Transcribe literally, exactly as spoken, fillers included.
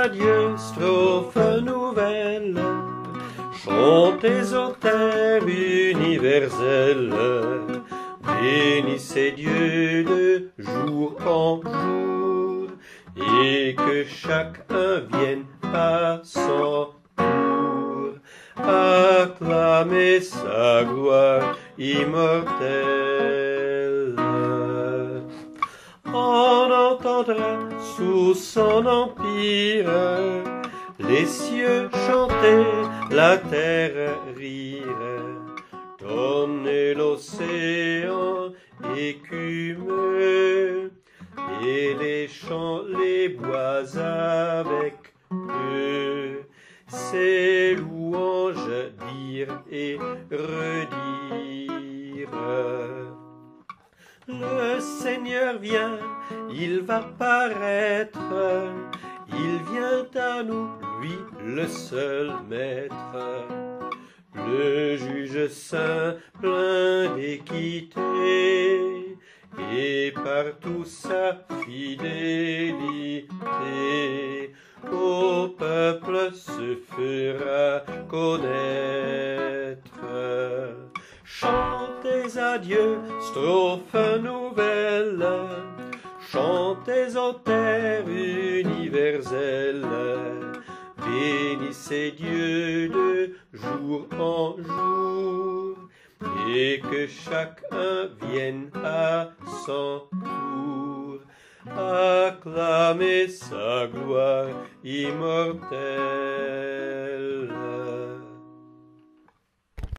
adieu, strophe nouvelle, chantez au thème universel, bénissez Dieu de jour en jour, et que chacun vienne à son tour acclamer sa gloire immortelle. On entendra sous son empire les cieux chanter, la terre rire, donner l'océan écumeux, et les champs, les bois avec eux, ces louanges dire et redire. Le Seigneur vient, il va paraître, il vient à nous, lui le seul maître. Le juge saint, plein d'équité, et par toute sa fidélité, au peuple se fera connaître. Chantez à Dieu, strophe nouvelle, chantez aux terres universelles, bénissez Dieu de jour en jour, et que chacun vienne à son tour acclamer sa gloire immortelle.